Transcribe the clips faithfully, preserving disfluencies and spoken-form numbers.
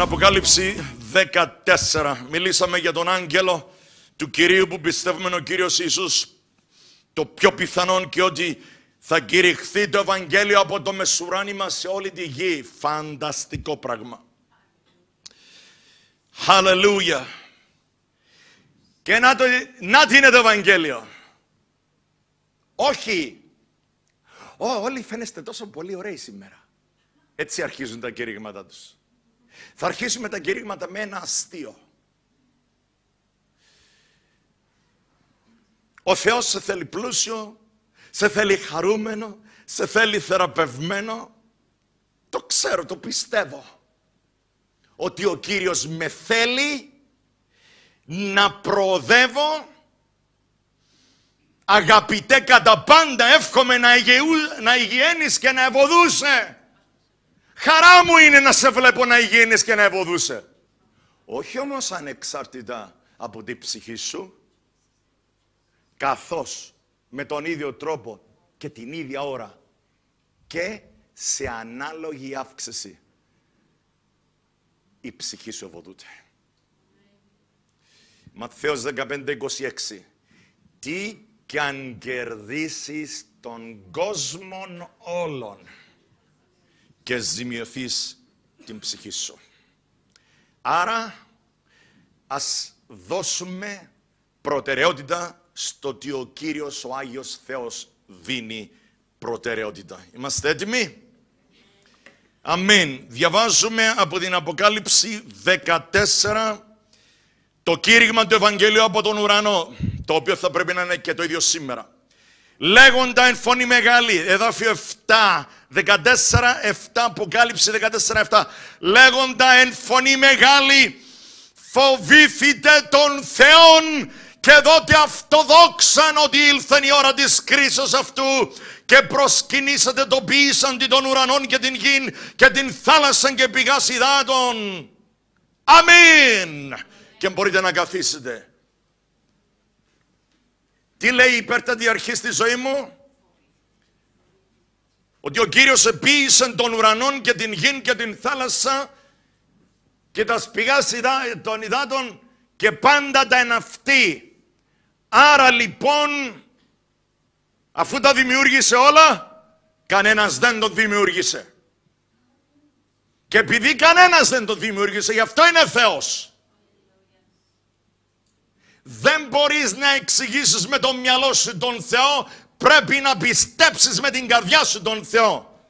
Στην Αποκάλυψη δεκατέσσερα μιλήσαμε για τον άγγελο του Κυρίου που πιστεύουμε ο Κύριος Ιησούς το πιο πιθανόν και ότι θα κηρυχθεί το Ευαγγέλιο από το μεσουράνημα σε όλη τη γη. Φανταστικό πράγμα. Χαλελούια. Και να, το, να τι είναι το Ευαγγέλιο. Όχι. Ω, όλοι φαίνεστε τόσο πολύ ωραίοι σήμερα. Έτσι αρχίζουν τα κηρύγματα τους. Θα αρχίσουμε τα κηρύγματα με ένα αστείο. Ο Θεός σε θέλει πλούσιο, σε θέλει χαρούμενο, σε θέλει θεραπευμένο. Το ξέρω, το πιστεύω. Ότι ο Κύριος με θέλει να προοδεύω. Αγαπητέ, κατά πάντα εύχομαι να, υγιού, να υγιένεις και να ευωδούσε. Χαρά μου είναι να σε βλέπω να υγιένεις και να ευωδούσε. Όχι όμως ανεξάρτητα από την ψυχή σου, καθώς με τον ίδιο τρόπο και την ίδια ώρα και σε ανάλογη αύξηση η ψυχή σου ευωδούται. Ματθαίος δεκαπέντε είκοσι έξι. Τι κι αν κερδίσεις τον κόσμο όλων και ζημιωθείς την ψυχή σου. Άρα ας δώσουμε προτεραιότητα στο ότι ο Κύριος, ο Άγιος Θεός δίνει προτεραιότητα. Είμαστε έτοιμοι? Αμήν. Διαβάζουμε από την Αποκάλυψη δεκατέσσερα το κήρυγμα του Ευαγγελίου από τον ουρανό, το οποίο θα πρέπει να είναι και το ίδιο σήμερα. Λέγοντα εν φωνή μεγάλη, εδάφιο επτά, δεκατέσσερα επτά, Αποκάλυψη δεκατέσσερα επτά. Λέγοντα εν φωνή μεγάλη, φοβήθητε τον Θεόν, και δότε αυτοδόξαν ότι ήλθεν η ώρα της κρίσεως αυτού και προσκυνήσατε το ποιήσαντι των ουρανών και την γην και την θάλασσαν και πηγάς υδάτων. Αμήν. Και μπορείτε να καθίσετε. Τι λέει η υπέρτατη αρχή στη ζωή μου? Ότι ο Κύριος επίησεν των ουρανών και την γην και την θάλασσα και τα πηγάς των υδάτων και πάντα τα εν αυτή. Άρα λοιπόν, αφού τα δημιούργησε όλα, κανένας δεν το δημιούργησε. Και επειδή κανένας δεν το δημιούργησε, γι' αυτό είναι Θεός. Δεν μπορείς να εξηγήσεις με το μυαλό σου τον Θεό, πρέπει να πιστέψεις με την καρδιά σου τον Θεό.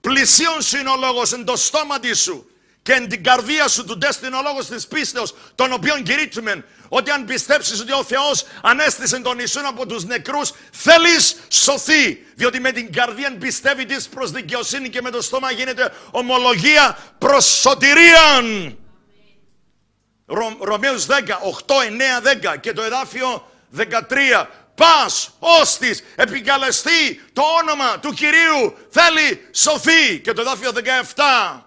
Πλησίον σου είναι ο λόγος, εν το στόματι σου και εν την καρδία σου του τέστην ο λόγος της πίστεως, τον οποίον κηρύττουμεν, ότι αν πιστέψεις ότι ο Θεός ανέστησε τον Ιησούν από τους νεκρούς, θέλεις σωθεί. Διότι με την καρδία πιστεύει της προς δικαιοσύνη και με το στόμα γίνεται ομολογία προς σωτηρίαν. Ρω, Ρωμαίους δέκα, οκτώ, εννέα, δέκα και το εδάφιο δεκατρία. Πας όστις επικαλεστεί το όνομα του Κυρίου, θέλει σωθεί. Και το εδάφιο δεκαεπτά.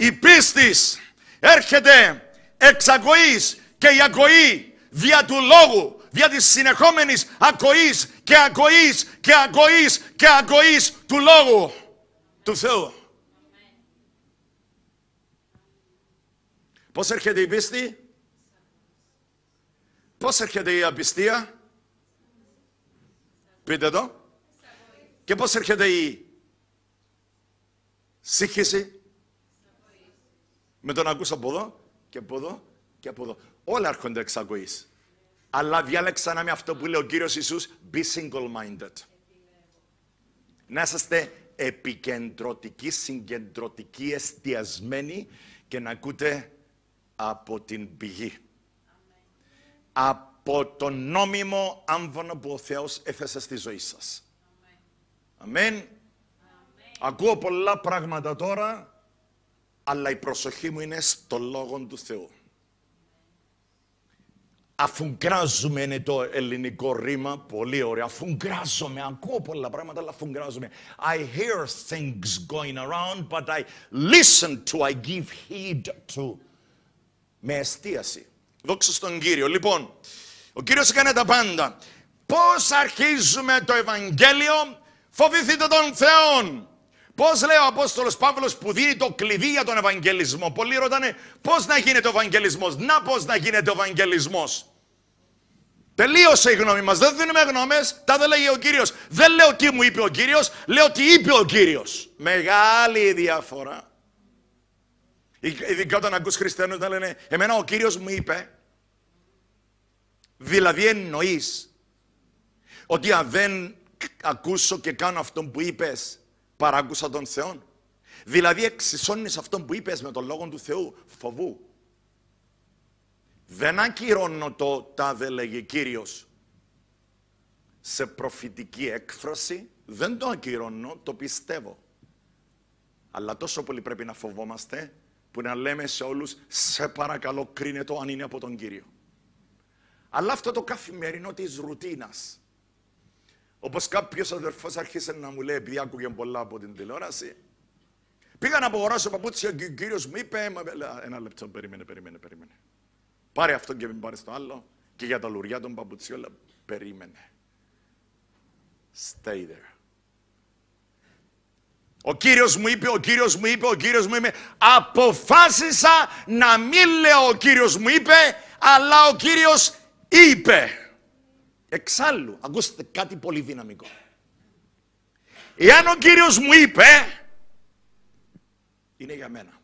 Η πίστης έρχεται εξ ακοής και η ακοή δια του λόγου, δια της συνεχόμενης ακοής και ακοής και ακοής και ακοής του λόγου του Θεού. Πώς έρχεται η πίστη? Πώς έρχεται η απιστία? Πείτε το. Και πώς έρχεται η σύγχυση? Με τον ακούς από εδώ και από εδώ και από εδώ. Όλα έρχονται εξ ακοής. Αλλά διάλεξα να είμαι αυτό που λέει ο Κύριος Ιησούς, be single-minded. Να είσαστε επικεντρωτικοί, συγκεντρωτικοί, εστιασμένοι και να ακούτε από την πηγή. Από τον νόμιμο άμβονο που ο Θεός έθεσε στη ζωή σας. Αμήν. Ακούω πολλά πράγματα τώρα, αλλά η προσοχή μου είναι στο λόγο του Θεού. Αφουγκράζομαι είναι το ελληνικό ρήμα, πολύ ωραία. Αφουγκράζομαι, ακούω πολλά πράγματα, αλλά αφουγκράζομαι. I hear things going around, but I listen to, I give heed to. Με εστίαση. Δόξα στον Κύριο. Λοιπόν, ο Κύριος έκανε τα πάντα. Πώς αρχίζουμε το Ευαγγέλιο? Φοβηθείτε τον Θεόν. Πώς λέει ο Απόστολος Παύλος που δίνει το κλειδί για τον Ευαγγελισμό. Πολλοί ρωτάνε πώς να γίνεται ο Ευαγγελισμός. Να πώς να γίνεται ο Ευαγγελισμός. Τελείωσε η γνώμη μας. Δεν δίνουμε γνώμες. Τα δεν λέγει ο Κύριος. Δεν λέω τι μου είπε ο Κύριος. Λέω τι είπε ο Κύριος. Μεγάλη διαφορά. Ειδικά όταν ακούς χριστιανούς να λένε εμένα ο Κύριος μου είπε. Δηλαδή εννοείς ότι αν δεν ακούσω και κάνω αυτό που είπες, παράκουσα τον Θεό. Δηλαδή εξισώνεις αυτό που είπες με τον Λόγο του Θεού, φοβού. Δεν ακυρώνω το τάδε λέγει Κύριος. Σε προφητική έκφραση δεν το ακυρώνω, το πιστεύω. Αλλά τόσο πολύ πρέπει να φοβόμαστε που να λέμε σε όλους σε παρακαλώ κρίνε το αν είναι από τον Κύριο. Αλλά αυτό το καθημερινό της ρουτίνας. Όπως κάποιος αδερφός άρχισε να μου λέει, επειδή άκουγε πολλά από την τηλεόραση, πήγα να απογοράσω παπούτσια και ο Κύριος μου είπε, ένα λεπτό, περίμενε, περίμενε, περίμενε. Πάρε αυτό και μην πάρεις το άλλο. Και για τα λουριά των παπουτσιών, περίμενε. Stay there. Ο Κύριος μου είπε, ο Κύριος μου είπε, ο Κύριος μου είπε. Αποφάσισα να μην λέω ο Κύριος μου είπε, αλλά ο Κύριος είπε. Εξάλλου, ακούστε κάτι πολύ δυναμικό. Εάν ο Κύριος μου είπε, είναι για μένα.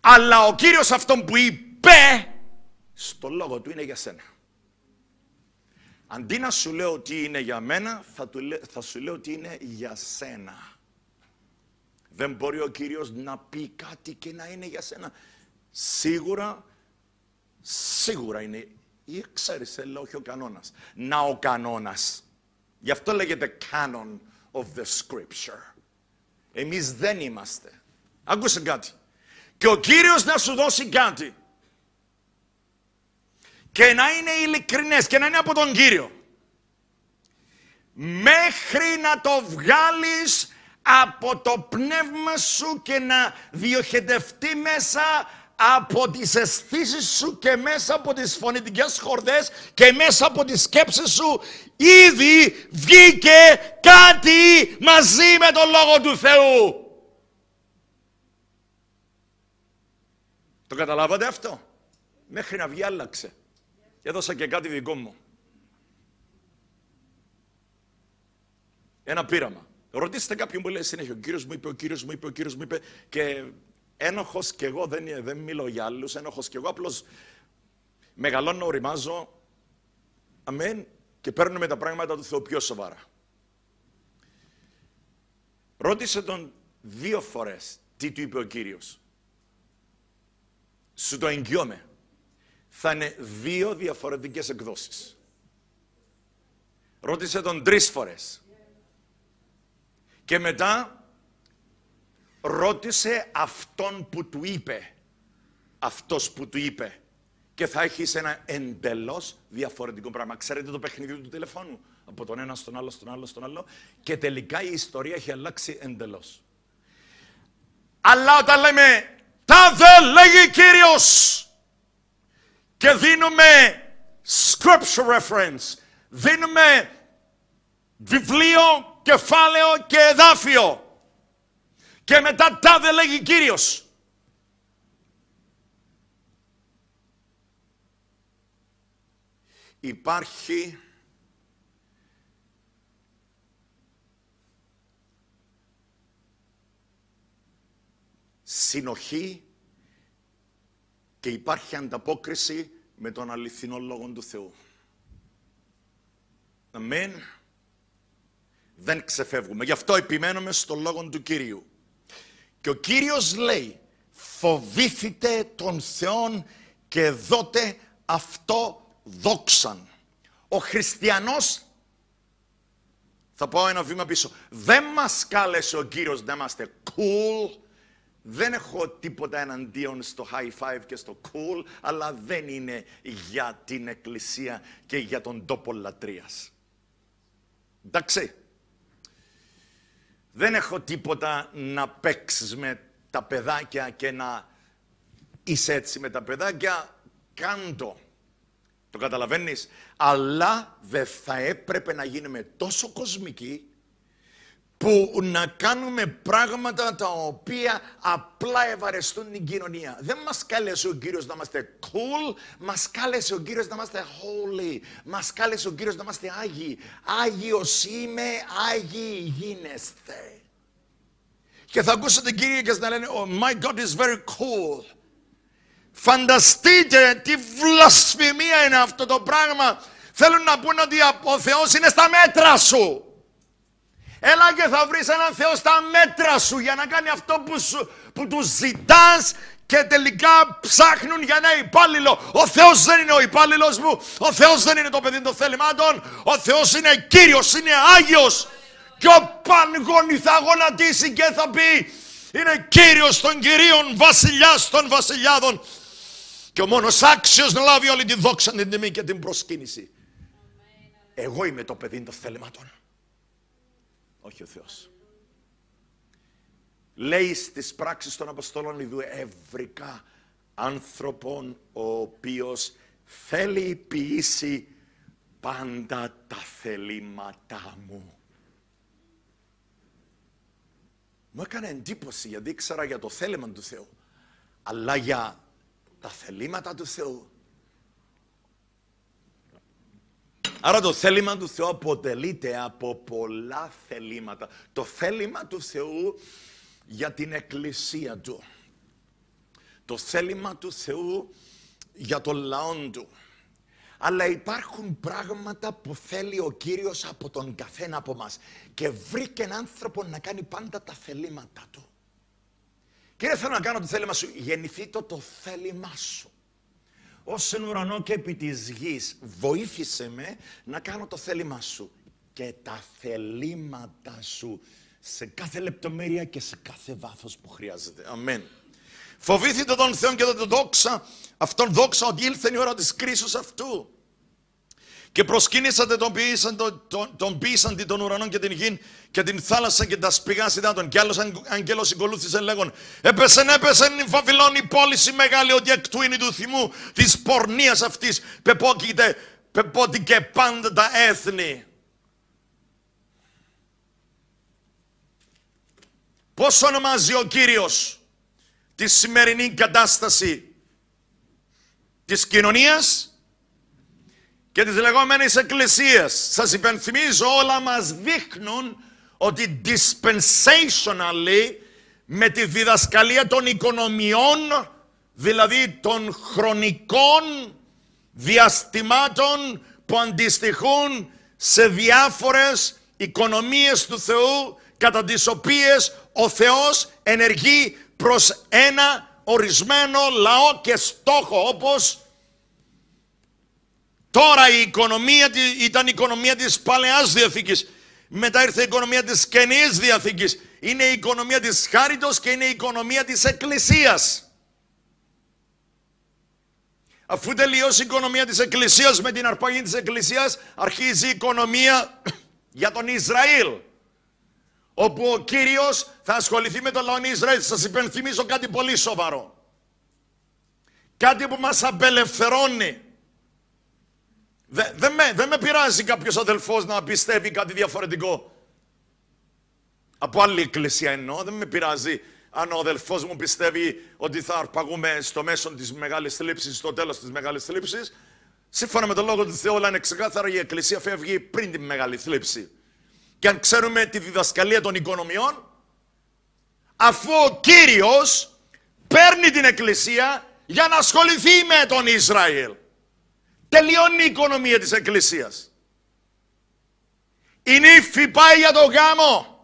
Αλλά ο Κύριος αυτόν που είπε, στο λόγο του είναι για σένα. Αντί να σου λέω ότι είναι για μένα, θα, του, θα σου λέω ότι είναι για σένα. Δεν μπορεί ο Κύριος να πει κάτι και να είναι για σένα. Σίγουρα, σίγουρα είναι. Ή ξέρεις, αλλά όχι ο κανόνας. Να ο κανόνας. Γι' αυτό λέγεται canon of the scripture. Εμείς δεν είμαστε. Άκουσε κάτι. Και ο Κύριος να σου δώσει κάτι. Και να είναι ειλικρινές και να είναι από τον Κύριο. Μέχρι να το βγάλεις από το πνεύμα σου και να διοχετευτεί μέσα από τις αισθήσεις σου και μέσα από τις φωνητικές χορδές και μέσα από τις σκέψεις σου, ήδη βγήκε κάτι μαζί με τον Λόγο του Θεού. Το καταλάβατε αυτό? Μέχρι να βγει άλλαξε. Έδωσα και κάτι δικό μου. Ένα πείραμα. Ρωτήστε κάποιον που λέει συνέχεια. Ο Κύριος μου είπε, ο Κύριος μου είπε, ο Κύριος μου είπε. Και ένοχος κι εγώ, δεν, δεν μιλώ για άλλους. Ένοχος κι εγώ, απλώς μεγαλώνω, οριμάζω. Αμέν. Και παίρνουμε τα πράγματα του Θεού πιο σοβαρά. Ρώτησε τον δύο φορές τι του είπε ο Κύριος. Σου το εγγυώμαι. Θα είναι δύο διαφορετικές εκδόσεις. Ρώτησε τον τρεις φορές. Και μετά ρώτησε αυτόν που του είπε. Αυτός που του είπε. Και θα έχεις ένα εντελώς διαφορετικό πράγμα. Ξέρετε το παιχνίδι του τηλεφώνου. Από τον ένα στον άλλο, στον άλλο, στον άλλο. Και τελικά η ιστορία έχει αλλάξει εντελώς. Αλλά όταν λέμε... Τάδε λέγει Κύριος. Και δίνουμε scripture reference. Δίνουμε βιβλίο, κεφάλαιο και εδάφιο. Και μετά τάδε λέγει Κύριος. Υπάρχει συνοχή και υπάρχει ανταπόκριση με τον αληθινό Λόγο του Θεού. Αμήν. Δεν ξεφεύγουμε. Γι' αυτό επιμένουμε στο Λόγο του Κυρίου. Και ο Κύριος λέει, φοβήθητε τον Θεόν και δότε αυτό δόξαν. Ο χριστιανός, θα πάω ένα βήμα πίσω, δεν μας κάλεσε ο Κύριος να είμαστε cool. Δεν έχω τίποτα εναντίον στο high five και στο cool, αλλά δεν είναι για την εκκλησία και για τον τόπο λατρείας. Εντάξει. Δεν έχω τίποτα να παίξεις με τα παιδάκια και να είσαι έτσι με τα παιδάκια. Κάντο. Το καταλαβαίνεις. Αλλά δεν θα έπρεπε να γίνουμε τόσο κοσμικοί που να κάνουμε πράγματα τα οποία απλά ευαρεστούν την κοινωνία. Δεν μας κάλεσε ο Κύριος να είμαστε cool, μας κάλεσε ο Κύριος να είμαστε holy, μας κάλεσε ο Κύριος να είμαστε άγιοι. Άγιος είμαι, άγιοι γίνεστε. Και θα ακούσετε Κύριοι να λένε, oh my God is very cool. Φανταστείτε τι βλασφημία είναι αυτό το πράγμα. Θέλουν να πούνε ότι ο Θεός είναι στα μέτρα σου. Έλα και θα βρεις έναν Θεό στα μέτρα σου για να κάνει αυτό που, σου, που του ζητάς και τελικά ψάχνουν για ένα υπάλληλο. Ο Θεός δεν είναι ο υπάλληλος μου, ο Θεός δεν είναι το παιδί των θελημάτων, ο Θεός είναι Κύριος, είναι Άγιος και ο Πανγόνι θα γονατίσει και θα πει είναι Κύριος των Κυρίων, Βασιλιάς των Βασιλιάδων και ο μόνος άξιος να λάβει όλη τη δόξα, την τιμή και την προσκύνηση. Εγώ είμαι το παιδί των θελημάτων. Όχι ο Θεός. Λέει στις πράξεις των Αποστόλων ιδού ευρικά άνθρωπον ο οποίος θέλει υλοποιήσει πάντα τα θελήματά μου. Μου έκανε εντύπωση γιατί ήξερα για το θέλημα του Θεού. Αλλά για τα θελήματα του Θεού. Άρα το θέλημα του Θεού αποτελείται από πολλά θελήματα. Το θέλημα του Θεού για την εκκλησία του. Το θέλημα του Θεού για τον λαό του. Αλλά υπάρχουν πράγματα που θέλει ο Κύριος από τον καθένα από μας. Και βρήκε έναν άνθρωπο να κάνει πάντα τα θελήματα του. Κύριε, θέλω να κάνω το θέλημα σου. Γεννηθεί το το θέλημά σου. Ως εν ουρανό και επί της γης, βοήθησε με να κάνω το θέλημά σου και τα θελήματα σου σε κάθε λεπτομέρεια και σε κάθε βάθος που χρειάζεται. Αμήν. Φοβήθητε τον Θεό και τον δόξα, αυτόν δόξα ότι ήλθε η ώρα της κρίσης αυτού. Και προσκύνησατε τον ποιήσαντη τον, τον, τον των ουρανών και την γη και την θάλασσα και τα σπηγά υδάτων. Και άλλος αγγέλος συγκολούθησε λέγον «Έπεσεν, έπεσεν η Βαβυλών η πόληση μεγάλη ότι εκ του είναι του θυμού της πορνείας αυτής πεπότηκε πάντα τα έθνη». Πώς ονομάζει ο Κύριος τη σημερινή κατάσταση της κοινωνίας και τις λεγόμενες εκκλησίες? Σας υπενθυμίζω, όλα μας δείχνουν ότι dispensationally με τη διδασκαλία των οικονομιών, δηλαδή των χρονικών διαστημάτων που αντιστοιχούν σε διάφορες οικονομίες του Θεού, κατά τις οποίες ο Θεός ενεργεί προς ένα ορισμένο λαό και στόχο, όπως τώρα η οικονομία ήταν η οικονομία της Παλαιάς Διαθήκης. Μετά ήρθε η οικονομία της Καινής Διαθήκης. Είναι η οικονομία της Χάριτος και είναι η οικονομία της Εκκλησίας. Αφού τελειώσει η οικονομία της Εκκλησίας με την αρπαγή της Εκκλησίας, αρχίζει η οικονομία για τον Ισραήλ. Όπου ο Κύριος θα ασχοληθεί με τον λαό Ισραήλ. Σας υπενθυμίζω κάτι πολύ σοβαρό. Κάτι που μας απελευθερώνει. Δεν δε με, δε με πειράζει κάποιος αδελφός να πιστεύει κάτι διαφορετικό. Από άλλη εκκλησία εννοώ. Δεν με πειράζει αν ο αδελφός μου πιστεύει ότι θα αρπαγούμε στο μέσο της μεγάλης θλίψης, στο τέλος της μεγάλης θλίψης. Σύμφωνα με τον Λόγο του Θεού, όλα είναι ξεκάθαρα, η εκκλησία φεύγει πριν τη μεγάλη θλίψη. Και αν ξέρουμε τη διδασκαλία των οικονομιών, αφού ο Κύριος παίρνει την εκκλησία για να ασχοληθεί με τον Ισραήλ. Τελειώνει η οικονομία της Εκκλησίας. Η νύφη πάει για τον γάμο.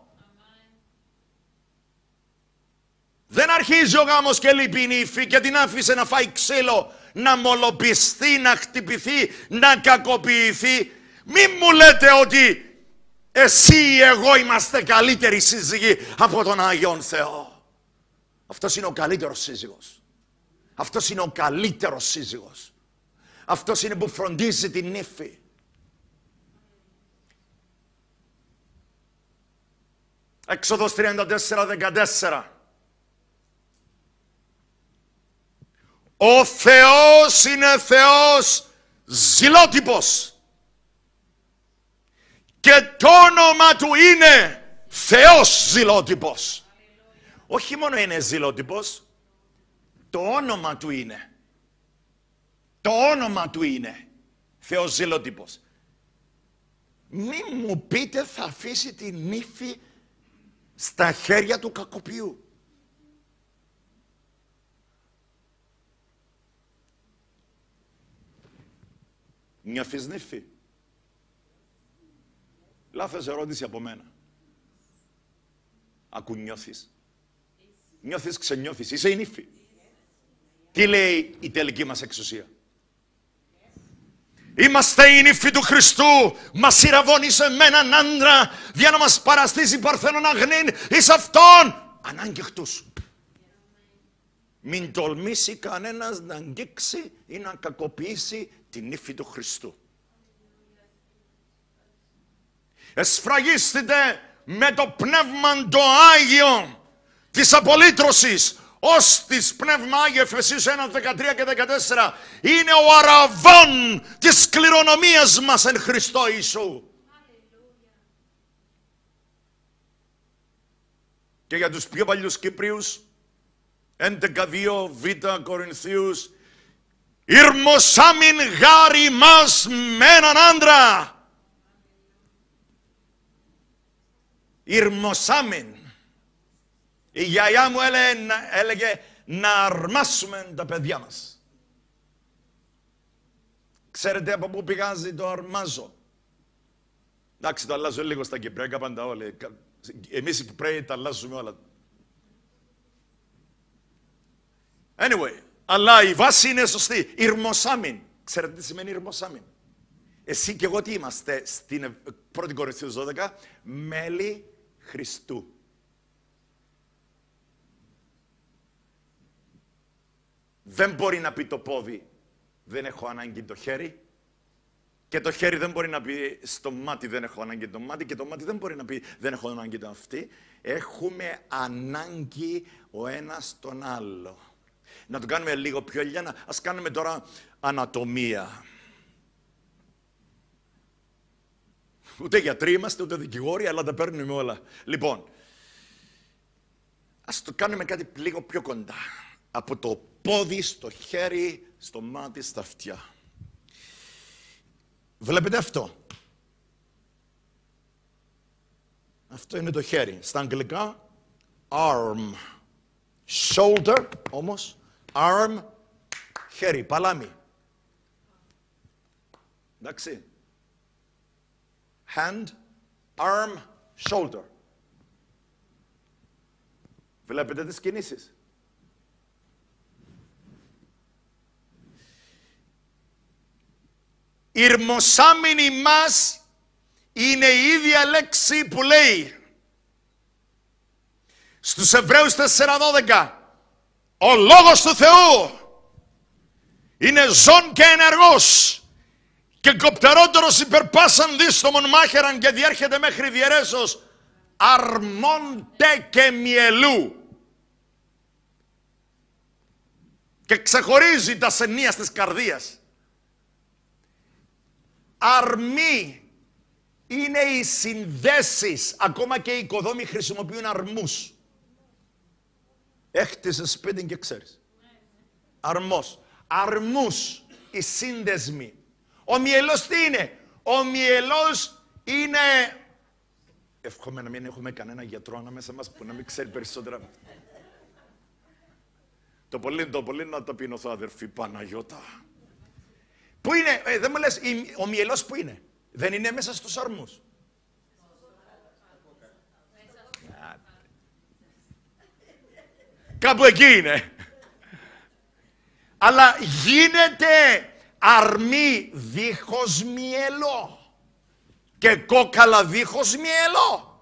Δεν αρχίζει ο γάμος και λείπει η νύφη και την άφησε να φάει ξύλο, να μολοπιστεί, να χτυπηθεί, να κακοποιηθεί. Μην μου λέτε ότι εσύ ή εγώ είμαστε καλύτεροι σύζυγοι από τον Άγιον Θεό. Αυτός είναι ο καλύτερος σύζυγος. Αυτός είναι ο καλύτερος σύζυγος. Αυτός είναι που φροντίζει την νύφη. Έξοδος τριάντα τέσσερα δεκατέσσερα. Ο Θεός είναι Θεός ζηλότυπος. Και το όνομα Του είναι Θεός ζηλότυπος. Όχι μόνο είναι ζηλότυπος, το όνομα του είναι. Το όνομα του είναι Θεός ζηλότυπος. Μη μου πείτε θα αφήσει τη νύφη στα χέρια του κακοποιού. Νιώθεις νύφη? Λάθος ερώτηση από μένα. Ακού νιώθεις. Νιώθεις, ξενιώθεις. Είσαι η νύφη. Τι λέει η τελική μας εξουσία? Είμαστε η νύφη του Χριστού. Μας ηραβώνησε με έναν άντρα για να μας παραστήσει παρθένον αγνήν εις αυτόν ανάγκηχτούς. Μην τολμήσει κανένας να αγγίξει ή να κακοποιήσει την νύφη του Χριστού. Εσφραγίστητε με το πνεύμα το Άγιο της απολύτρωσης, ως της πνεύμα Άγιο, Εφεσίους ένα, δεκατρία και δεκατέσσερα, είναι ο αραβών της κληρονομίας μας εν Χριστώ Ιησού. Και για τους πιο παλιούς Κύπριους, έντεκα δύο β Κορινθίους, ήρμοσάμιν γάρι μας με έναν άντρα. Ηρμοσάμεν. Η γιαγιά μου έλεγε, έλεγε να αρμάσουμε τα παιδιά μας. Ξέρετε από πού πηγάζει το αρμάζω? Εντάξει, το αλλάζω λίγο στα κυπριακά, πάντα όλοι. Εμείς οι Κυπραίοι τα αλλάζουμε όλα. Anyway, αλλά η βάση είναι σωστή. Ηρμοσάμεν. Ξέρετε τι σημαίνει ηρμοσάμεν? Εσύ και εγώ τι είμαστε στην πρώτη Κορινθίους δώδεκα? Μέλη Χριστού. Δεν μπορεί να πει το πόδι δεν έχω ανάγκη το χέρι, και το χέρι δεν μπορεί να πει στο μάτι δεν έχω ανάγκη το μάτι, και το μάτι δεν μπορεί να πει δεν έχω ανάγκη το αυτή. Έχουμε ανάγκη ο ένας τον άλλο. Να το κάνουμε λίγο πιο ελιάνα. Ας κάνουμε τώρα ανατομία. Ούτε γιατροί είμαστε, ούτε δικηγόροι, αλλά τα παίρνουμε όλα. Λοιπόν, ας το κάνουμε κάτι λίγο πιο κοντά. Από το πόδι, στο χέρι, στο μάτι, στα αυτιά. Βλέπετε αυτό? Αυτό είναι το χέρι. Στα αγγλικά, arm. Shoulder, όμως, arm, χέρι, παλάμι. Εντάξει. Hand, arm, shoulder. Βλέπετε τις κινήσεις. Ηρμοσάμινη μας είναι η ίδια λέξη που λέει στους Εβραίους τέσσερα δώδεκα. Ο Λόγος του Θεού είναι ζών και ενεργός και κοπτερότερος υπερ πάσαν δύστομον μάχεραν και διέρχεται μέχρι διαιρέσεως αρμόντε και μυελού. Και ξεχωρίζει τα σενίας της καρδίας. Αρμή είναι οι συνδέσεις. Ακόμα και οι οικοδόμοι χρησιμοποιούν αρμούς. Έχτισε σπίτι και ξέρεις. Αρμός. Αρμούς. Οι σύνδεσμοι. Ο μυελός τι είναι? Ο μυελός είναι... Εύχομαι να μην έχουμε κανένα γιατρό ανάμεσα μας που να μην ξέρει περισσότερα. Το πολύ, το πολύ να ταπεινωθώ, αδερφή Παναγιώτα. Πού είναι, ε, δεν μου λες, ο μυελός πού είναι? Δεν είναι μέσα στους αρμούς. Κάπου εκεί είναι. Αλλά γίνεται... αρμή δίχως μυελό και κόκαλα δίχως μυελό.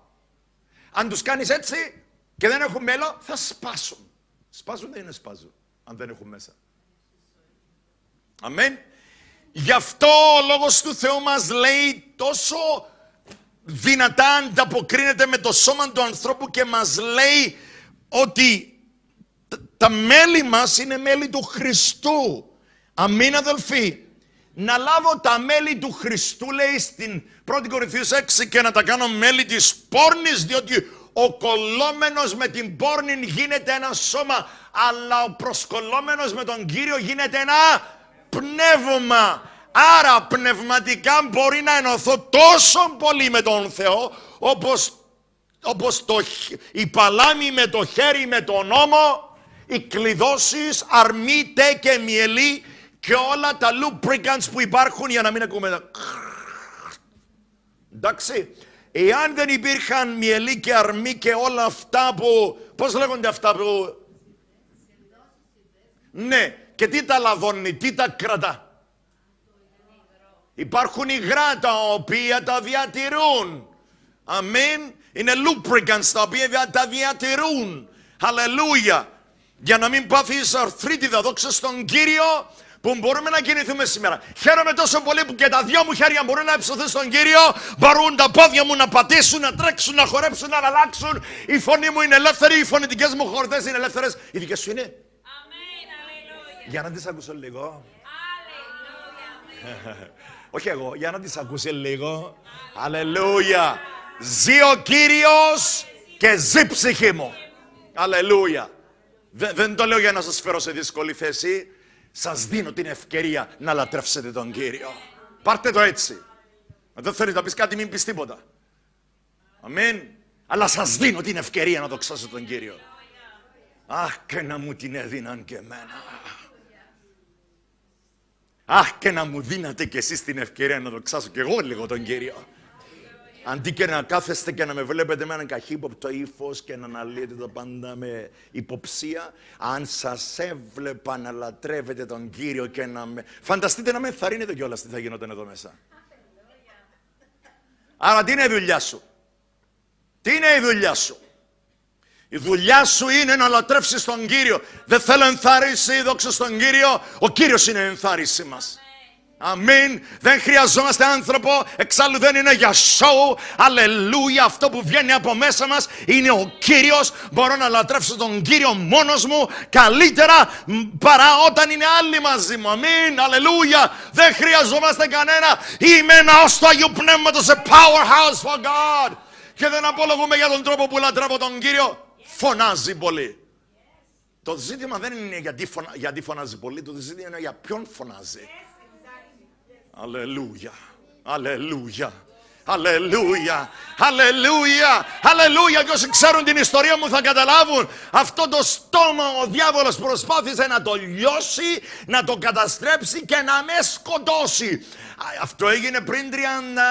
Αν τους κάνεις έτσι και δεν έχουν μυελό, θα σπάσουν. Σπάσουν δεν είναι σπάζουν, αν δεν έχουν μέσα. Αμήν. Γι' αυτό ο Λόγος του Θεού μας λέει τόσο δυνατά ανταποκρίνεται με το σώμα του ανθρώπου και μας λέει ότι τα μέλη μας είναι μέλη του Χριστού. Αμήν αδελφοί, να λάβω τα μέλη του Χριστού, λέει στην πρώτη Κορινθίους έξι, και να τα κάνω μέλη της πόρνης, διότι ο κολλόμενος με την πόρνη γίνεται ένα σώμα, αλλά ο προσκολόμενος με τον Κύριο γίνεται ένα πνεύμα. Άρα πνευματικά μπορεί να ενωθώ τόσο πολύ με τον Θεό, όπως, όπως το, η παλάμη με το χέρι με τον ώμο, οι κλειδώσεις, αρμή, τε και μυελί και όλα τα lubricants που υπάρχουν, για να μην ακούμε. Εντάξει. Εάν δεν υπήρχαν μυελί και αρμή και όλα αυτά που... Πώς λέγονται αυτά που... Ναι. Και τι τα λαδώνει, τι τα κρατά. Υπάρχουν υγρά τα οποία τα διατηρούν. Αμήν. Είναι lubricants τα οποία τα διατηρούν. Αλληλούια. Για να μην πάθεις αρθρίτιδα, δόξα στον Κύριο που μπορούμε να κινηθούμε σήμερα. Χαίρομαι τόσο πολύ που και τα δυο μου χέρια μπορούν να υψωθούν στον Κύριο. Μπορούν τα πόδια μου να πατήσουν, να τρέξουν, να χορέψουν, να αλλάξουν. Η φωνή μου είναι ελεύθερη, οι φωνητικές μου χορδές είναι ελεύθερες. Οι δικές σου είναι. Αμήν, αλληλούια. Για να τις ακούσω λίγο. Αλληλούια. Όχι εγώ, για να τις ακούσει λίγο. Αλληλούια. Ζει ο Κύριος και ζει ψυχή μου. Αλληλούια. Δεν, δεν το λέω για να σας φέρω σε δύσκολη θέση. Σας δίνω την ευκαιρία να λατρεύσετε τον Κύριο. Πάρτε το έτσι. Αν δεν θέλετε να πεις κάτι, μην πεις τίποτα. Αμήν. Αλλά σας δίνω την ευκαιρία να δοξάσετε τον Κύριο. Αχ, και να μου την έδιναν και εμένα. Αχ, και να μου δίνατε κι εσείς την ευκαιρία να δοξάσω κι εγώ λίγο τον Κύριο. Αντί και να κάθεστε και να με βλέπετε με έναν καχύποπτο ύφος και να αναλύετε τα πάντα με υποψία, αν σας έβλεπα να λατρεύετε τον Κύριο και να με... Φανταστείτε να με ενθαρρύνετε κιόλας τι θα γινόταν εδώ μέσα. Άρα τι είναι η δουλειά σου. Τι είναι η δουλειά σου. Η δουλειά σου είναι να λατρεύσεις τον Κύριο. Δεν θέλω ενθάρρυνση, δόξα στον Κύριο. Ο Κύριος είναι η ενθάρρυνση μας. Αμήν. Δεν χρειαζόμαστε άνθρωπο. Εξάλλου δεν είναι για show. Αλληλούια. Αυτό που βγαίνει από μέσα μας είναι ο Κύριος. Μπορώ να λατρεύσω τον Κύριο μόνος μου καλύτερα παρά όταν είναι άλλοι μαζί μου. Αμήν. Αλληλούια. Δεν χρειαζόμαστε κανένα. Είμαι ένα ως το Αγίου Πνεύματος, a powerhouse for God. Και δεν απολογούμε για τον τρόπο που λατρεύω τον Κύριο. Φωνάζει πολύ. Yes. Το ζήτημα δεν είναι γιατί, φωνα... γιατί φωνάζει πολύ. Το ζήτημα είναι για ποιον φωνάζει. Αλληλούια, αλληλούια, αλληλούια, αλληλούια, αλληλούια. Και όσοι ξέρουν την ιστορία μου θα καταλάβουν. Αυτό το στόμα ο διάβολος προσπάθησε να το λιώσει, να το καταστρέψει και να με σκοτώσει. Αυτό έγινε πριν τριάντα...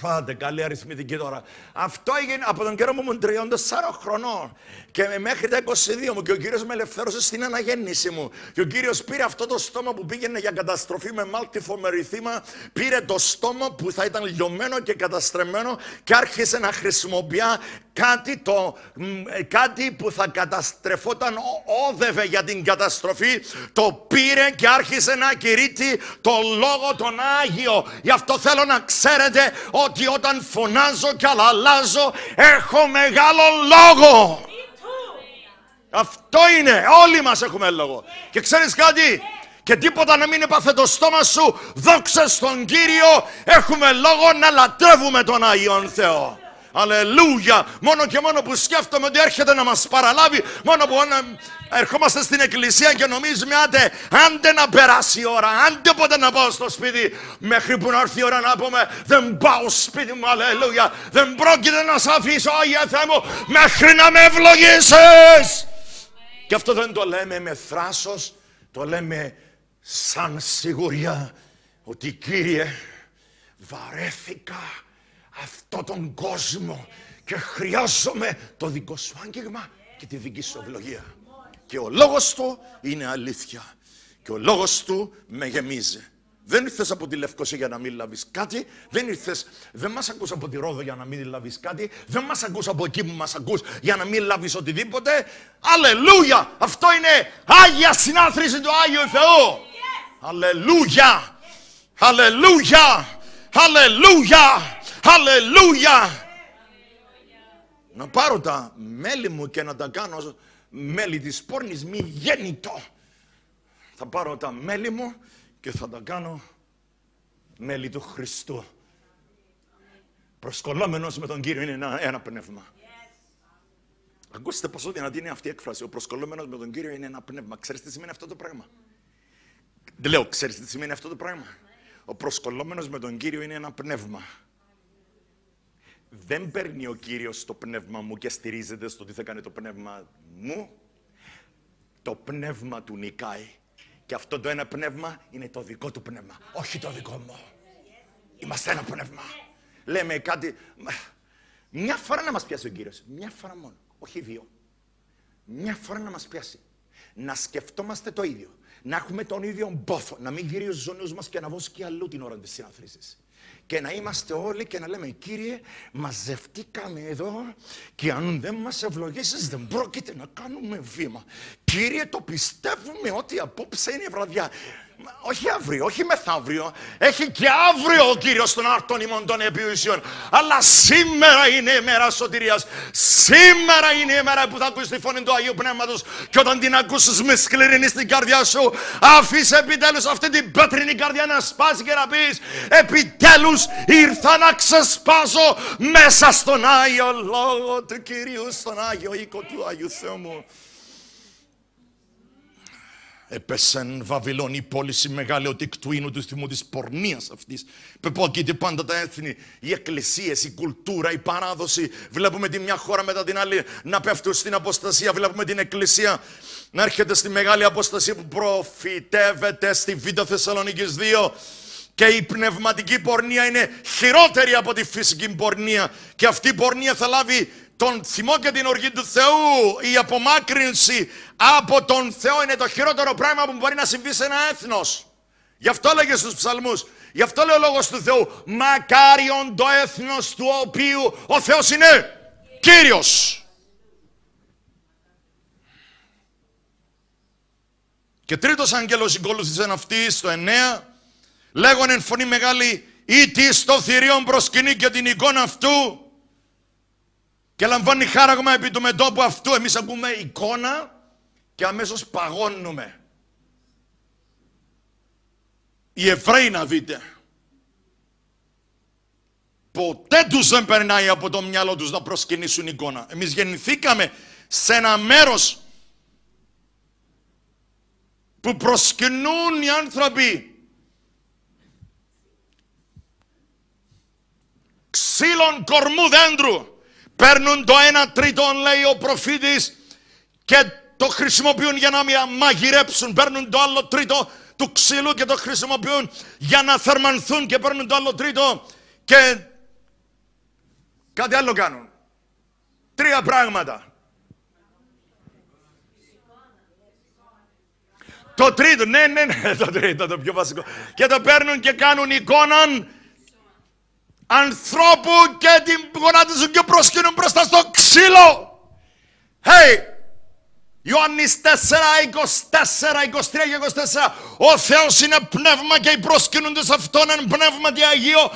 Φάτε, καλή αριθμητική τώρα. Αυτό έγινε από τον καιρό μου ήμουν τριάντα τέσσερα χρονών. Και μέχρι τα είκοσι δύο μου. Και ο Κύριος με ελευθέρωσε στην αναγέννηση μου. Και ο Κύριος πήρε αυτό το στόμα που πήγαινε για καταστροφή με μάλτιφο μερηθήμα. Πήρε το στόμα που θα ήταν λιωμένο και καταστρεμμένο και άρχισε να χρησιμοποιεί κάτι, το, κάτι που θα καταστρεφόταν, όδευε για την καταστροφή. Το πήρε και άρχισε να κηρύττει το λόγο τον Άγιο. Γι' αυτό θέλω να ξέρετε ότι όταν φωνάζω και αλλάζω, έχω μεγάλο λόγο. Αυτό είναι. Όλοι μας έχουμε λόγο. Και ξέρεις κάτι. Και τίποτα να μην έπαθε το στόμα σου. Δόξα στον Κύριο. Έχουμε λόγο να λατρεύουμε τον Άγιον Θεό. Αλληλούια. Μόνο και μόνο που σκέφτομαι ότι έρχεται να μας παραλάβει. Μόνο που ερχόμαστε στην εκκλησία και νομίζουμε άντε, άντε να περάσει η ώρα, άντε ποτέ να πάω στο σπίτι. Μέχρι που να έρθει η ώρα να πούμε δεν πάω σπίτι μου, αλληλούια. Δεν πρόκειται να σε αφήσω, Άγιε Θεέ μου, μέχρι να με ευλογήσεις. Και αυτό δεν το λέμε με θράσος, το λέμε σαν σιγουριά ότι Κύριε βαρέθηκα αυτόν τον κόσμο και χρειάζομαι το δικό σου άγγιγμα και τη δική σου ευλογία. Και ο λόγος του είναι αλήθεια. Και ο λόγος του με γεμίζει. Δεν ήρθες από τη Λευκοσία για να μην λάβεις κάτι. Δεν ήρθες, δεν μας ακούς από τη Ρόδο για να μην λάβεις κάτι. Δεν μας ακούς από εκεί που μας ακούς για να μην λάβεις οτιδήποτε. Αλληλούια! Αυτό είναι Άγια Συνάθρηση του Άγιου Θεού. Αλληλούια! Αλληλούια! Αλληλούια! Αλληλούια! Να πάρω τα μέλη μου και να τα κάνω μέλη της πόρνης μη γέννητο. Θα πάρω τα μέλη μου και θα τα κάνω μέλη του Χριστού. Προσκολόμενος με τον Κύριο είναι ένα, ένα πνεύμα. Yes. Ακούστε πόσο δυνατή είναι αυτή η έκφραση. Ο προσκολόμενος με τον Κύριο είναι ένα πνεύμα. Ξέρεις τι σημαίνει αυτό το πράγμα? Δεν λέω, ξέρεις τι σημαίνει αυτό το πράγμα? Ο προσκολόμενος με τον Κύριο είναι ένα πνεύμα. Δεν παίρνει ο Κύριος το πνεύμα μου και στηρίζεται στο τι θα κάνει το πνεύμα μου. Το πνεύμα του νικάει. Και αυτό το ένα πνεύμα είναι το δικό του πνεύμα. Όχι το δικό μου. Είμαστε ένα πνεύμα. Λέμε κάτι... Μια φορά να μας πιάσει ο Κύριος. Μια φορά μόνο. Όχι δύο. Μια φορά να μας πιάσει. Να σκεφτόμαστε το ίδιο. Να έχουμε τον ίδιο μπόθο. Να μην γυρίζει στους νους μας και να βόσκει αλλού την ώρα της συναθρήσης. Και να είμαστε όλοι και να λέμε, Κύριε, μαζευτήκαμε εδώ και αν δεν μας ευλογήσεις δεν πρόκειται να κάνουμε βήμα. Κύριε, το πιστεύουμε ότι απόψε είναι η βραδιά. Όχι αύριο, όχι μεθαύριο. Έχει και αύριο ο Κύριος των άρτων ημών των επιουσιών. Αλλά σήμερα είναι η μέρα σωτηρίας. Σήμερα είναι η μέρα που θα ακούσεις τη φωνή του Αγίου Πνεύματος. Και όταν την ακούσεις με σκληρινή στην καρδιά σου, αφήσε επιτέλους αυτή την πέτρινη καρδιά να σπάσει και να πεις, επιτέλους ήρθα να ξεσπάσω μέσα στον Άγιο Λόγο του Κυρίου, στον Άγιο οίκο του Άγιου Θεού μου. Έπεσεν Βαβυλών η πόληση μεγάλη, ο τικτουίνου του θυμού της πορνείας αυτής. Πεπόκειται πάντα τα έθνη, οι εκκλησίες, η κουλτούρα, η παράδοση. Βλέπουμε τη μια χώρα μετά την άλλη να πέφτουν στην αποστασία. Βλέπουμε την εκκλησία να έρχεται στη μεγάλη αποστασία που προφητεύεται στη Β' Θεσσαλονίκης δύο. Και η πνευματική πορνεία είναι χειρότερη από τη φυσική πορνεία. Και αυτή η πορνεία θα λάβει τον θυμό και την οργή του Θεού. Η απομάκρυνση από τον Θεό είναι το χειρότερο πράγμα που μπορεί να συμβεί σε ένα έθνος. Γι' αυτό λέγε στους Ψαλμούς, γι' αυτό λέει ο Λόγος του Θεού, μακάριον το έθνος του οποίου ο Θεός είναι Κύριος. Και τρίτος άγγελος συγκολούθησεν αυτή στο εννέα, λέγον εν φωνή μεγάλη, ήτι στο θηρίον προσκυνεί και την εικόνα αυτού. Και λαμβάνει χάραγμα επί του μετώπου αυτού. Εμείς ακούμε εικόνα και αμέσως παγώνουμε. Οι Εβραίοι να δείτε. Ποτέ τους δεν περνάει από το μυαλό τους να προσκυνήσουν εικόνα. Εμείς γεννηθήκαμε σε ένα μέρος που προσκυνούν οι άνθρωποι ξύλων κορμού δέντρου. Παίρνουν το ένα τρίτον, λέει ο προφήτης, και το χρησιμοποιούν για να μαγειρέψουν. Παίρνουν το άλλο τρίτο του ξύλου και το χρησιμοποιούν για να θερμανθούν και παίρνουν το άλλο τρίτο και κάτι άλλο κάνουν. Τρία πράγματα. Το τρίτο, ναι, ναι, ναι, το τρίτο, το πιο βασικό. Και το παίρνουν και κάνουν εικόναν ανθρώπου και την γονάτιζουν και προσκύνουν μπροστά στο ξύλο. Hey! Ιωάννης τέσσερα, είκοσι τέσσερα, είκοσι τρία και είκοσι τέσσερα. Ο Θεός είναι πνεύμα και οι προσκύνοντες αυτόν εν πνεύματι Αγίο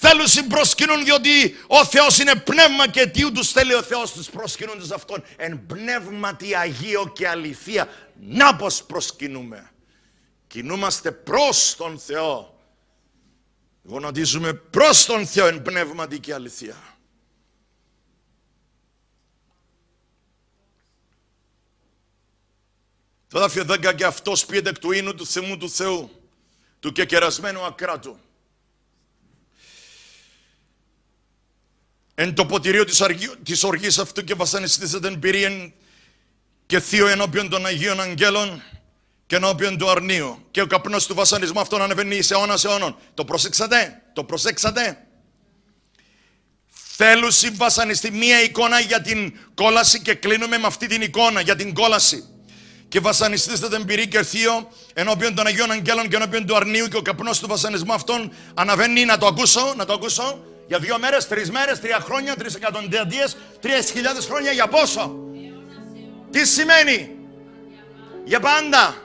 θέλουν συμπροσκύνουν, διότι ο Θεός είναι πνεύμα και τι ούτους θέλει ο Θεός τους προσκύνοντες αυτόν εν πνεύματι Αγίο και αληθεία. Να πως προσκυνούμε. Κινούμαστε προς τον Θεό. Γονατίζουμε προς τον Θεό εν πνεύματι και αληθεία. Το δάφιο δέκα, και αυτός πιέτεκ του ίνου του θυμού του Θεού, του κεκερασμένου ακράτου. Εν το ποτηρίο της, αργίου, της οργής αυτού και βασανιστήσεται εν πυρίεν και θείο ενώπιον των Αγίων Αγγέλων και ενώπιον του αρνίου. Και ο καπνός του βασανισμού αυτόν ανεβαίνει σε αιώνας αιώνων. Το προσέξατε, το προσέξατε. Θέλουσι βασανιστεί μία εικόνα για την κόλαση και κλείνουμε με αυτή την εικόνα για την κόλαση. Και βασανιστήστε τον πυρί και θείο ενώπιον των Αγίων Αγγέλων και ενώπιον του αρνίου και ο καπνός του βασανισμού αυτόν αναβαίνει, να το ακούσω, να το ακούσω, για δύο μέρες, τρεις μέρες, τρία χρόνια, τρεις εκατονταετίες, τρεις χιλιάδες χρόνια, για πόσο? Τι σημαίνει? Για πάντα.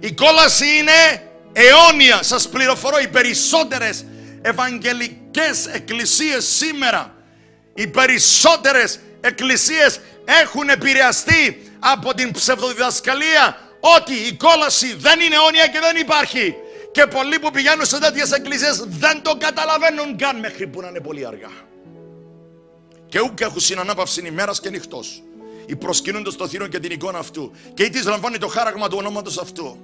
Η κόλαση είναι αιώνια. Σας πληροφορώ, οι περισσότερες ευαγγελικές εκκλησίες σήμερα, οι περισσότερες εκκλησίες έχουν επηρεαστεί από την ψευδοδιδασκαλία ότι η κόλαση δεν είναι αιώνια και δεν υπάρχει. Και πολλοί που πηγαίνουν σε τέτοιες εκκλησίες δεν το καταλαβαίνουν καν μέχρι που να είναι πολύ αργά. Και ούκ έχουν συνανάπαυση ημέρας και νυχτός. Οι προσκυνούντος το θύρον και την εικόνα αυτού. Και ή της λαμβάνει το χάραγμα του ονόματος αυτού.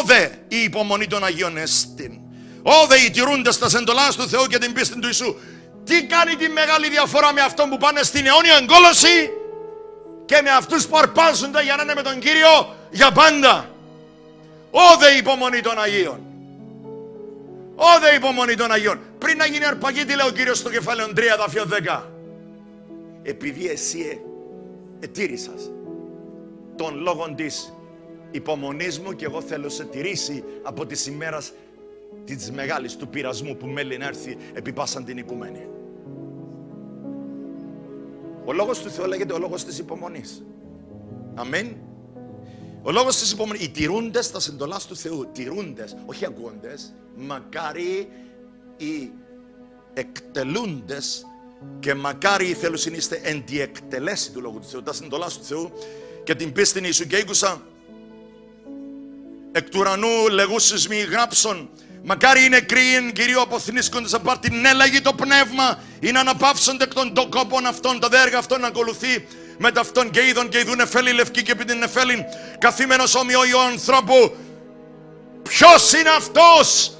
Όδε η υπομονή των Αγίων έστιν. Όδε οι τηρούντες τα εντολάς του Θεού και την πίστη του Ιησού. Τι κάνει τη μεγάλη διαφορά με αυτόν που πάνε στην αιώνια εγκόλωση και με αυτούς που αρπάζονται για να είναι με τον Κύριο για πάντα. Όδε η υπομονή των Αγίων. Όδε η υπομονή των Αγίων. Πριν να γίνει αρπαγή, τι λέει ο Κύριος στο κεφάλαιο τρία, εδάφιο δέκα. Επειδή εσύ ετήρησας των λόγων της υπομονής μου και εγώ θέλω σε τηρήσει από τη ημέρας της μεγάλης του πειρασμού που μέλει να έρθει επί πάσαν την οικουμένη. Ο λόγος του Θεού λέγεται ο λόγος της υπομονής. Αμήν. Ο λόγος της υπομονής. Οι τηρούντες τα εντολάς του Θεού. Τηρούντες, όχι ακούοντες. Μακάρι οι εκτελούντες και μακάρι οι θέλουσιν είστε εν τη εκτελέση του λόγου του Θεού. Τα εντολάς του Θεού και την πίστην Ιησού. Και ήκουσα εκ του ουρανού λεγούσις μη γράψον. Μακάρι οι νεκροί, Κυρίου, αποθνίσκοντες απ' την έλαγη το πνεύμα, ή να αναπαύσονται εκ των κόπων αυτών, τα έργα αυτών να ακολουθεί με ταυτόν και είδον και ειδούν εφέλη λευκή και επί την εφέλην καθήμενος όμοιο ιό ανθρώπου. Ποιος είναι αυτός,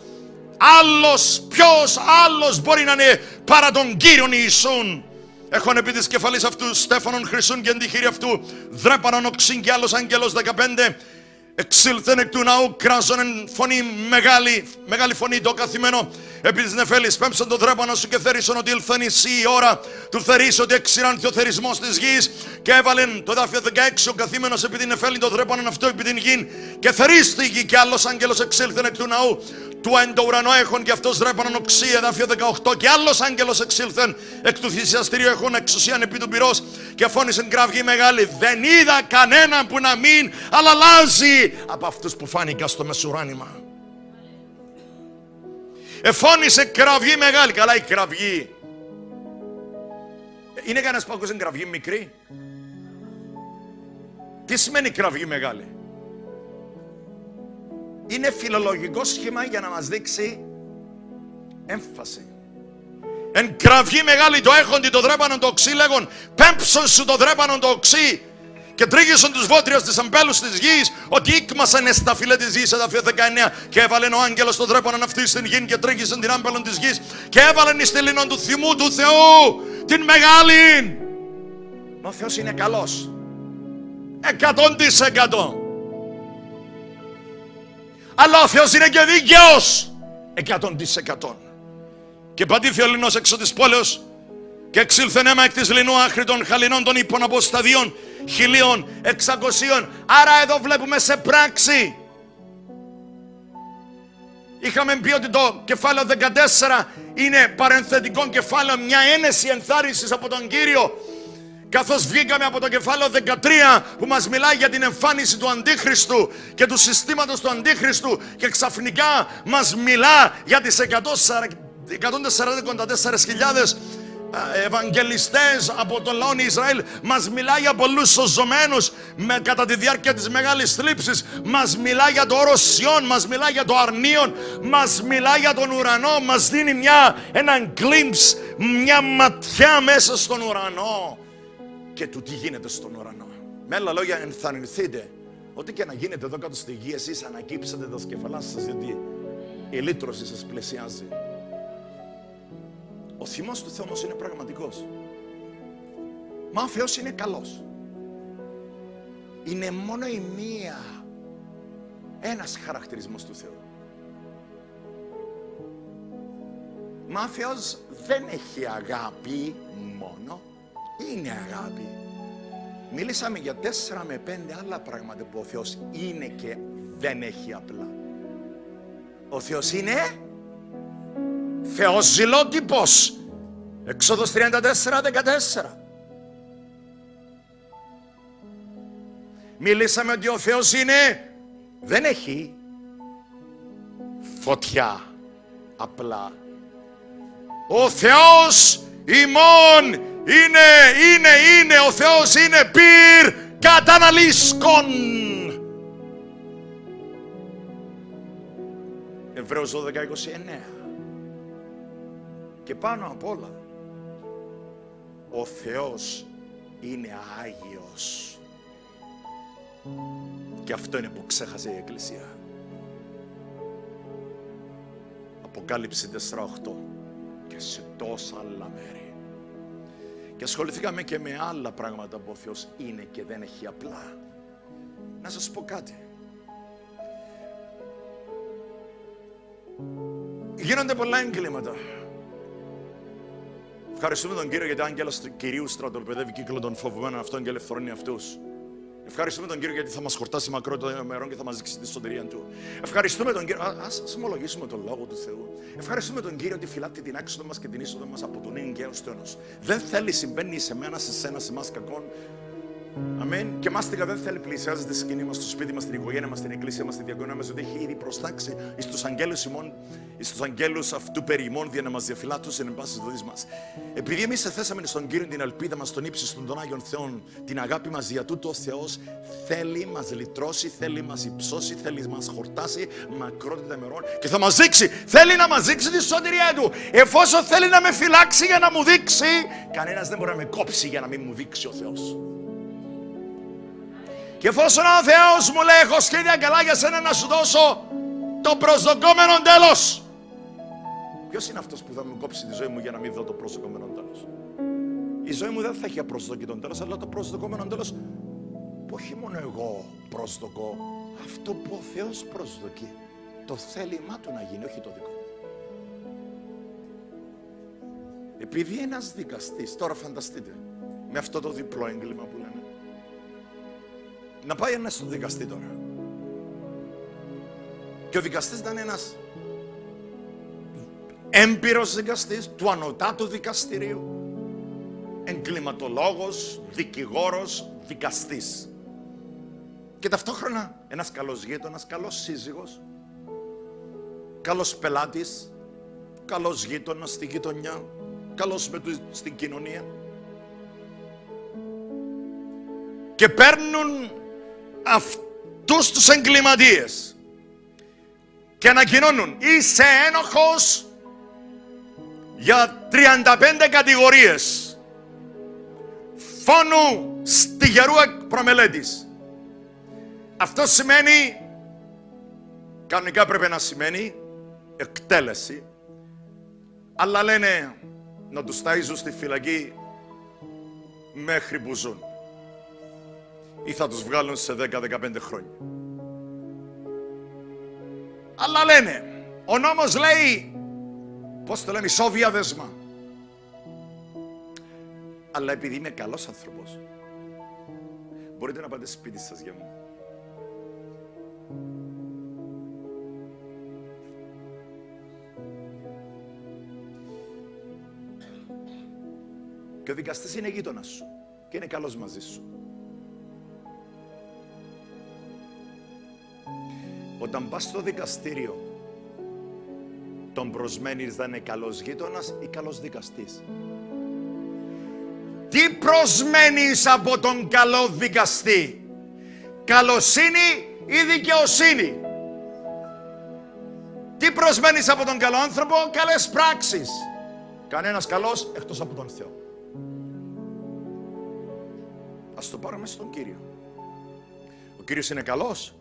άλλος, ποιος άλλος μπορεί να είναι παρά τον Κύριον Ιησούν. Έχων επί της κεφαλής αυτού στέφανον χρυσούν και εν τη χείρη αυτού δρέπανον οξύν και άλλος άγγελος δεκαπέντε. Εξήλθεν εκ του ναού, κράζον εν φωνή μεγάλη, μεγάλη φωνή το καθημένο επί της νεφέλης. Πέμψον το δρέπανο σου και θέρισον ότι ήλθεν εσύ η ώρα του θερίσου, ότι εξηράνθη ο θερισμός της γης. Και έβαλεν το εδάφιο δεκαέξι ο καθήμενος επί την νεφέλη, το δρέπανον αυτό επί την γη. Και θερίστη η γη και άλλος άγγελος εξήλθεν εκ του ναού. Του εν το ουρανό έχων και αυτός δρέπανον οξύ, εδάφιο δεκαοκτώ. Και άλλος άγγελος εξήλθεν εκ του θυσιαστηρίου έχων εξουσίαν επί του πυρός και φώνησεν κραυγή μεγάλη. Δεν είδα κανέναν που να μην αλλάζει από αυτούς που φάνηκαν στο μεσουράνημα. Εφώνησε κραυγή μεγάλη. Καλά η κραυγή. Είναι κανένας που ακούσε κραυγή μικρή? Τι σημαίνει κραυγή μεγάλη? Είναι φιλολογικό σχήμα για να μας δείξει έμφαση. Εν κραυγή μεγάλη το έχοντι το δρέπανον το οξύ λέγον, πέμψον σου το δρέπανον το οξύ και τρίγησον τους βότριους της αμπέλους της γης, ότι ήκμασαν εσταφύλλα της γης, εδάφιο δεκαεννέα. Και έβαλεν ο άγγελος το δρέπανον αυτή στην γη και τρίγησαν την αμπέλον της γης και έβαλεν εις τελίνον του θυμού του Θεού την μεγάλη. Ο Θεός είναι καλός. εκατό τοις εκατό. Αλλά ο Θεός είναι και δίκαιος εκατό τοις εκατό. Και πατήθη ο λινός έξω της πόλεως και εξήλθεν αίμα εκ της λινού άχρη των χαλινών των ύπων από σταδιών χιλίων εξακοσίων. Άρα εδώ βλέπουμε σε πράξη. Είχαμε πει ότι το κεφάλαιο δεκατέσσερα είναι παρενθετικό κεφάλαιο, μια ένεση ενθάρρυνσης από τον Κύριο. Καθώς βγήκαμε από το κεφάλαιο δεκατρία που μας μιλάει για την εμφάνιση του Αντίχριστου και του συστήματος του Αντίχριστου και ξαφνικά μας μιλά για τις εκατόν σαράντα τέσσερις χιλιάδες ευαγγελιστές από τον λαό Ισραήλ, μας μιλά για πολλούς σωζωμένους με, κατά τη διάρκεια της μεγάλης θλίψης, μας μιλά για το όρος Σιών, μας μιλά για το Αρνίον, μας μιλά για τον ουρανό, μας δίνει μια, έναν glimpse, μια ματιά μέσα στον ουρανό και του τι γίνεται στον ουρανό. Με άλλα λόγια, ενθαρρυνθείτε. Ό,τι και να γίνεται εδώ κάτω στη γη, εσείς ανακύψατε τα σκεφαλά σας, γιατί η λύτρωση σας πλησιάζει. Ο θυμός του Θεού όμως είναι πραγματικός. Μα ο Θεός είναι καλός. Είναι μόνο η μία, ένας χαρακτηρισμός του Θεού. Μα ο Θεός δεν έχει αγάπη μόνο, είναι αγάπη. Μίλησαμε για τέσσερα με πέντε άλλα πράγματα που ο Θεός είναι και δεν έχει απλά. Ο Θεός είναι Θεός ζηλότυπος. Έξοδος τριάντα τέσσερα δεκατέσσερα. Μίλησαμε ότι ο Θεός είναι, δεν έχει φωτιά απλά. Ο Θεός ημών είναι, είναι, είναι, ο Θεός είναι πυρ καταναλύσκον. Εβραίους δώδεκα είκοσι εννέα. Και πάνω απ' όλα, ο Θεός είναι Άγιος. Και αυτό είναι που ξέχασε η Εκκλησία. Αποκάλυψη τέσσερα οκτώ. Και σε τόσα άλλα μέρη. Και ασχοληθήκαμε και με άλλα πράγματα που ο Θεός είναι και δεν έχει απλά. Να σας πω κάτι. Γίνονται πολλά εγκλήματα. Ευχαριστούμε τον Κύριο γιατί ο άγγελος του Κυρίου στρατοπεδεύει κύκλο των φοβουμένων αυτών και ελευθερώνει αυτούς. Ευχαριστούμε τον Κύριο γιατί θα μας χορτάσει μακρό των μερών και θα μας δείξει τη σωτηρία του. Ευχαριστούμε τον Κύριο. Α, ας ομολογήσουμε τον λόγο του Θεού. Ευχαριστούμε τον Κύριο ότι φυλάται την έξοδο μας και την είσοδο μας από τον ίν και έως το ένος. Δεν θέλει συμβαίνει σε μένα, σε σένα, σε εμάς κακόν. Αμήν. Και μάστιγα δεν θέλει πλησιάζει τη σκηνή μας, στο σπίτι μας, στην οικογένεια μας, στην εκκλησία μας, στη διακονία μας, ότι έχει ήδη προστάξει εις τους αγγέλους ημών, εις τους αγγέλους αυτού περί ημών, δια να μας διαφυλάττουν εν πάσης δοδής μας. Επειδή εμείς θέσαμε στον Κύριο την ελπίδα μας, τον ύψιστον των Άγιων Θεών, την αγάπη μας για τούτο ο Θεός, θέλει μας λυτρώσει, θέλει μας υψώσει, θέλει μας χορτάσει μακρότητα μερών και θα μας δείξει, θέλει να μας δείξει τη σωτηρία του. Εφόσον θέλει να με φυλάξει για να μου δείξει, κανένας δεν μπορεί να με κόψει για να μην μου δείξει ο Θεός. Και εφόσον ο Θεός μου λέει, έχω σχέδια καλά για σένα να σου δώσω το προσδοκόμενο τέλος. Ποιος είναι αυτός που θα μου κόψει τη ζωή μου για να μην δω το προσδοκόμενο τέλος? Η ζωή μου δεν θα έχει απροσδοκητό τέλος, αλλά το προσδοκόμενο τέλος που όχι μόνο εγώ προσδοκώ, αυτό που ο Θεός προσδοκεί. Το θέλημά του να γίνει, όχι το δικό μου. Επειδή ένας δικαστής, τώρα φανταστείτε, με αυτό το διπλό έγκλημα που λέμε, να πάει ένας στον δικαστή τώρα. Και ο δικαστής ήταν ένας έμπειρος δικαστής του ανωτάτου δικαστηρίου. Εγκληματολόγος, δικηγόρος, δικαστής. Και ταυτόχρονα ένας καλός γείτονας, καλός σύζυγος, καλός πελάτης, καλός γείτονας στη γειτονιά, καλός με του, στην κοινωνία. Και παίρνουν αυτούς τους εγκληματίες και ανακοινώνουν, είσαι ένοχος για τριάντα πέντε κατηγορίες φόνου στη γερού προμελέτης. Αυτό σημαίνει, κανονικά πρέπει να σημαίνει εκτέλεση, αλλά λένε να τους ταΐζουν στη φυλακή μέχρι που ζουν ή θα τους βγάλουν σε δέκα με δεκαπέντε χρόνια. Αλλά λένε, ο νόμος λέει, πώς το λέμε, ισόβια δεσμά. Αλλά επειδή είμαι καλός άνθρωπος, μπορείτε να πάτε σπίτι σας για μου. Και ο δικαστής είναι γείτονας σου και είναι καλός μαζί σου. Όταν πας στο δικαστήριο, τον προσμένεις να είναι καλός γείτονας ή καλός δικαστής? Τι προσμένεις από τον καλό δικαστή? Καλοσύνη ή δικαιοσύνη? Τι προσμένεις από τον καλό άνθρωπο? Καλές πράξεις. Κανένας καλός εκτός από τον Θεό. Ας το πάρουμε στον Κύριο. Ο Κύριος είναι καλός.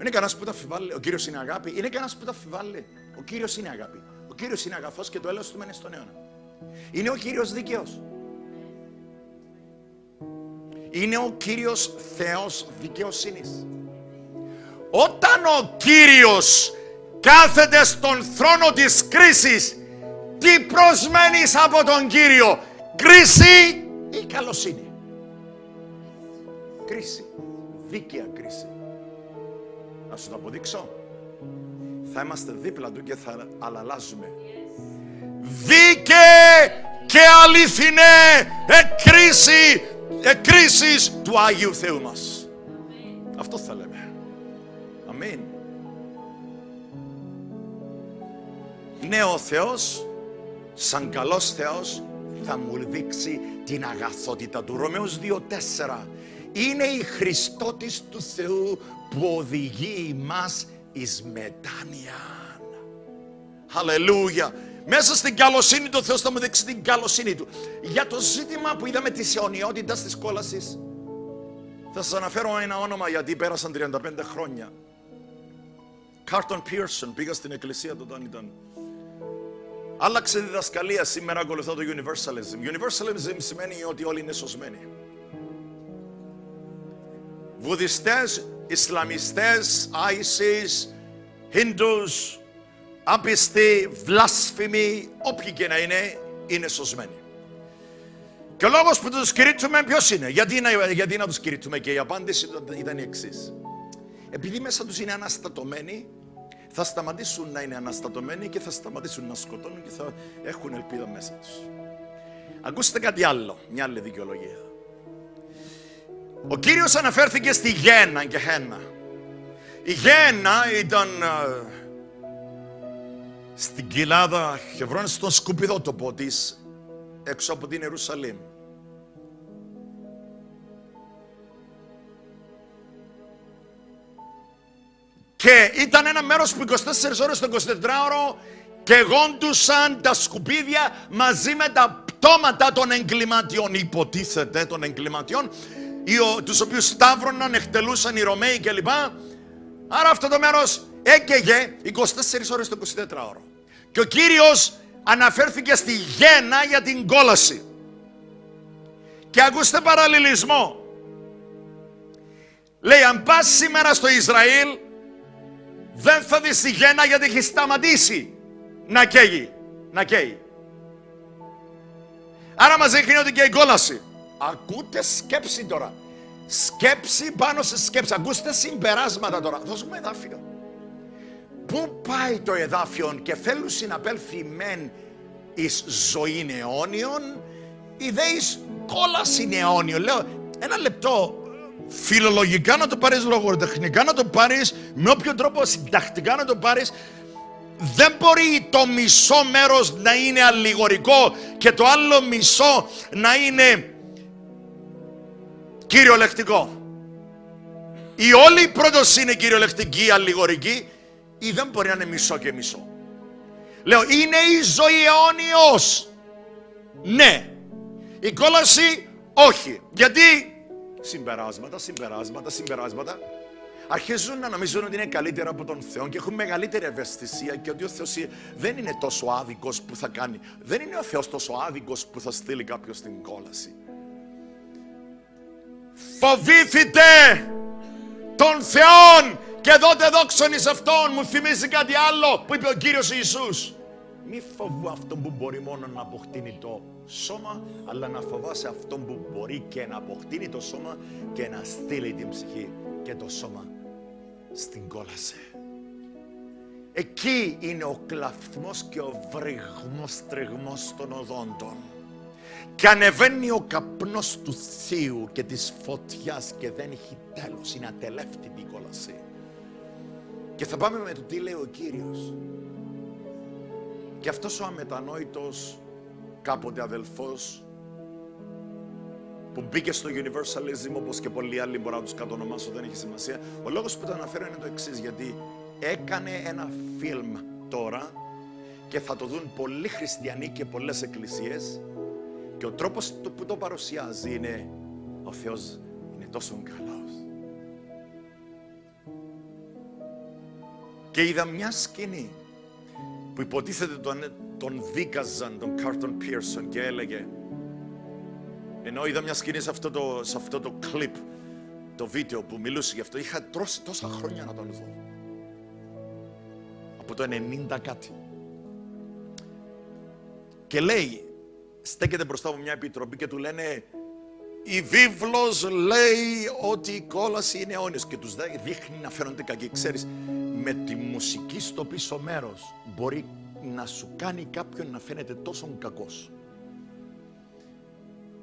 Είναι κανένας που τα αφιβάλλει. Ο Κύριος είναι αγάπη. Είναι κανένας που τα αφιβάλλει. Ο Κύριος είναι αγάπη. Ο Κύριος είναι αγαθός και το έλεος του μένει στον αιώνα. Είναι ο Κύριος δίκαιος. Είναι ο Κύριος Θεός δικαιοσύνης. Όταν ο Κύριος κάθεται στον θρόνο της κρίσης, τι προσμένεις από τον Κύριο? Κρίση ή καλοσύνη? Κρίση. Δίκαια κρίση. Να σου το αποδείξω. Θα είμαστε δίπλα του και θα αλλάζουμε. Yes. Δίκαιε και αληθινέ εκκρίση, εκκρίσεις του Άγιου Θεού μας. Amen. Αυτό θα λέμε. Αμήν. Ναι, ο Θεός, σαν καλός Θεός, θα μου δείξει την αγαθότητα του. Ρωμαίους δύο τέσσερα. Είναι η Χριστότης του Θεού που οδηγεί μας εις μετάνοια. Αλληλούια. Μέσα στην καλοσύνη του, ο Θεός θα μου δείξει την καλοσύνη του. Για το ζήτημα που είδαμε της αιωνιότητας, της κόλασης, θα σας αναφέρω ένα όνομα γιατί πέρασαν τριάντα πέντε χρόνια. Κάρτον Πίρσον, πήγα στην εκκλησία του όταν ήταν. Άλλαξε διδασκαλία, σήμερα ακολουθώ το Universalism. Universalism σημαίνει ότι όλοι είναι σωσμένοι. Βουδιστές, Ισλαμιστές, ISIS, Hindus, άπιστοι, βλάσφημοι, όποιοι και να είναι, είναι σωσμένοι. Και ο λόγος που τους κηρύττουμε ποιος είναι, γιατί να, γιατί να τους κηρύττουμε, και η απάντηση ήταν η εξής. Επειδή μέσα τους είναι αναστατωμένοι, θα σταματήσουν να είναι αναστατωμένοι και θα σταματήσουν να σκοτώνουν και θα έχουν ελπίδα μέσα τους. Ακούστε κάτι άλλο, μια άλλη δικαιολογία. Ο Κύριος αναφέρθηκε στη γέννα και χένα. Η γέννα ήταν στην κοιλάδα Χεβρών, στον σκουπιδό τοπό της, έξω από την Ιερουσαλήμ. Και ήταν ένα μέρος που είκοσι τέσσερις ώρες το εικοσιτετράωρο κεγόντουσαν τα σκουπίδια μαζί με τα πτώματα των εγκληματιών, υποτίθεται των εγκληματιών, τους οποίους σταύρωναν, εκτελούσαν οι Ρωμαίοι κλπ. Άρα αυτό το μέρος έκαιγε είκοσι τέσσερις ώρες το εικοσιτετράωρο. Και ο Κύριος αναφέρθηκε στη γέννα για την κόλαση. Και ακούστε παραλληλισμό. Λέει, αν πας σήμερα στο Ισραήλ, δεν θα δεις τη γέννα γιατί έχει σταματήσει να καίγει. Να καίγει. Άρα μας δείχνει ότι και η κόλαση. Ακούτε σκέψη τώρα. Σκέψη πάνω σε σκέψη. Ακούστε συμπεράσματα τώρα. Δώσουμε εδάφιο. Πού πάει το εδάφιο και θέλουν συναπέλθει μεν εις ζωήν αιώνιον ή δε εις κόλασιν αιώνιον. Λέω ένα λεπτό. Φιλολογικά να το πάρεις, λογοτεχνικά να το πάρεις, με όποιο τρόπο συντακτικά να το πάρεις, δεν μπορεί το μισό μέρος να είναι αλληγορικό και το άλλο μισό να είναι κυριολεκτικό. Η όλη πρόταση είναι κυριολεκτική, αλληγορική, ή δεν μπορεί να είναι μισό και μισό. Λέω, είναι η ζωή αιώνιος. Ναι. Η κόλαση όχι. Γιατί? Συμπεράσματα, συμπεράσματα, συμπεράσματα. Αρχίζουν να νομίζουν ότι είναι καλύτερα από τον Θεό και έχουν μεγαλύτερη ευαισθησία και ότι ο Θεός δεν είναι τόσο άδικος που θα κάνει. Δεν είναι ο Θεός τόσο άδικος που θα στείλει κάποιον στην κόλαση. Φοβήθητε τον Θεόν και δώτε δόξον εις Αυτόν. Μου θυμίζει κάτι άλλο που είπε ο Κύριος Ιησούς. Μη φοβού αυτόν που μπορεί μόνο να αποκτύνει το σώμα, αλλά να φοβάσαι αυτόν που μπορεί και να αποκτύνει το σώμα και να στείλει την ψυχή και το σώμα στην κόλαση. Εκεί είναι ο κλαφθμός και ο βρυγμός τριγμός των οδόντων. Και ανεβαίνει ο καπνός του Θείου και της φωτιάς και δεν έχει τέλος. Είναι ατελεύτητη η κόλαση. Και θα πάμε με το τι λέει ο Κύριος. Και αυτός ο αμετανόητος κάποτε αδελφός που μπήκε στο Universalism, όπως και πολλοί άλλοι, μπορώ να τους κατονομάσω, δεν έχει σημασία. Ο λόγος που το αναφέρω είναι το εξής, γιατί έκανε ένα φιλμ τώρα και θα το δουν πολλοί χριστιανοί και πολλές εκκλησίες, και ο τρόπος που το παρουσιάζει είναι ο Θεός είναι τόσο καλός. Και είδα μια σκηνή που υποτίθεται τον, τον δίκαζαν, τον Κάρτον Πίρσον, και έλεγε, ενώ είδα μια σκηνή σε αυτό το, σε αυτό το κλιπ, το βίντεο που μιλούσε γι' αυτό, είχα τρώσει τόσα χρόνια να τον δω. Από το ενενήντα κάτι. Και λέει, στέκεται μπροστά από μια επιτροπή και του λένε, η βίβλος λέει ότι η κόλαση είναι αιώνιος, και τους δείχνει να φαίνονται κακοί. Ξέρεις, με τη μουσική στο πίσω μέρος μπορεί να σου κάνει κάποιον να φαίνεται τόσο κακός.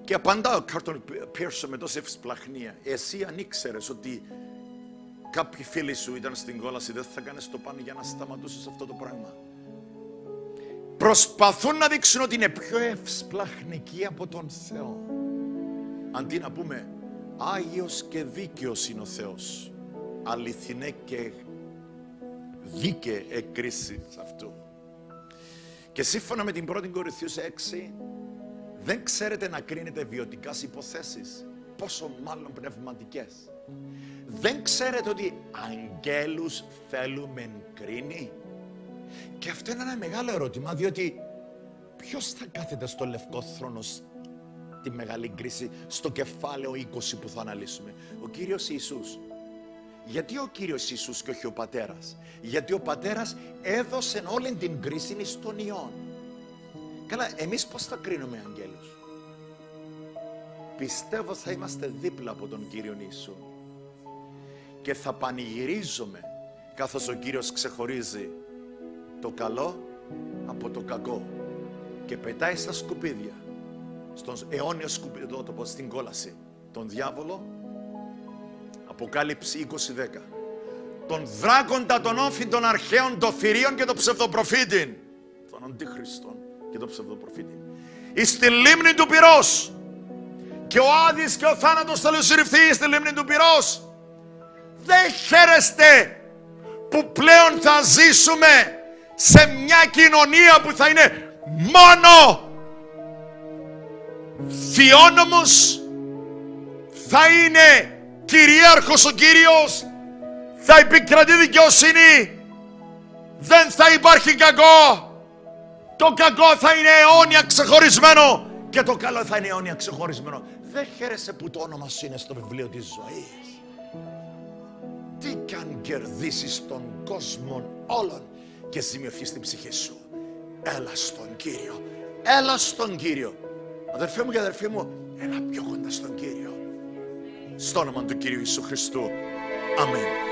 Και απαντά ο Κάρτον Πίρσον με τόση ευσπλαχνία. Εσύ αν ήξερες ότι κάποιοι φίλοι σου ήταν στην κόλαση, δεν θα κάνεις το πάνω για να σταματήσεις αυτό το πράγμα. Προσπαθούν να δείξουν ότι είναι πιο ευσπλαχνικοί από τον Θεό. Αντί να πούμε Άγιος και δίκαιος είναι ο Θεός, αληθινέ και δίκαι εκκρίσεις αυτού. Και σύμφωνα με την πρώτη Κορινθίους έξι, δεν ξέρετε να κρίνετε βιωτικές υποθέσεις, πόσο μάλλον πνευματικές. Δεν ξέρετε ότι αγγέλους θέλουμεν κρίνει. Και αυτό είναι ένα μεγάλο ερώτημα, διότι ποιος θα κάθεται στο λευκό θρόνο τη μεγάλη κρίση, στο κεφάλαιο είκοσι που θα αναλύσουμε? Ο Κύριος Ιησούς. Γιατί ο Κύριος Ιησούς και όχι ο Πατέρας? Γιατί ο Πατέρας έδωσε όλη την κρίση στον Υιόν. Καλά, εμείς πώς θα κρίνουμε αγγέλους? Πιστεύω θα είμαστε δίπλα από τον Κύριο Ιησού και θα πανηγυρίζουμε καθώς ο Κύριος ξεχωρίζει το καλό από το κακό και πετάει στα σκουπίδια, στον αιώνιο σκουπιδότοπο, στην κόλαση, τον διάβολο. Αποκάλυψη είκοσι δέκα. Τον δράκοντα, τον όφη, των αρχαίων, των θηρίων και των ψευδοπροφήτην, των αντίχριστων και των ψευδοπροφήτην, εις τη λίμνη του πυρός. Και ο Άδης και ο θάνατος θα λεσυρρυφθεί εις τη λίμνη του πυρός. Δεν χαίρεστε που πλέον θα ζήσουμε σε μια κοινωνία που θα είναι μόνο θεόνομος, θα είναι κυρίαρχος ο Κύριος, θα επικρατεί δικαιοσύνη, δεν θα υπάρχει κακό. Το κακό θα είναι αιώνια ξεχωρισμένο και το καλό θα είναι αιώνια ξεχωρισμένο. Δεν χαίρεσαι που το όνομα σου είναι στο βιβλίο της ζωής. Τι κι αν κερδίσεις τον κόσμο όλων και ζημιωθείς την ψυχή σου, έλα στον Κύριο, έλα στον Κύριο. Αδερφέ μου και αδερφή μου, έλα πιο κοντά στον Κύριο. Στο όνομα του Κυρίου Ιησού Χριστού. Αμήν.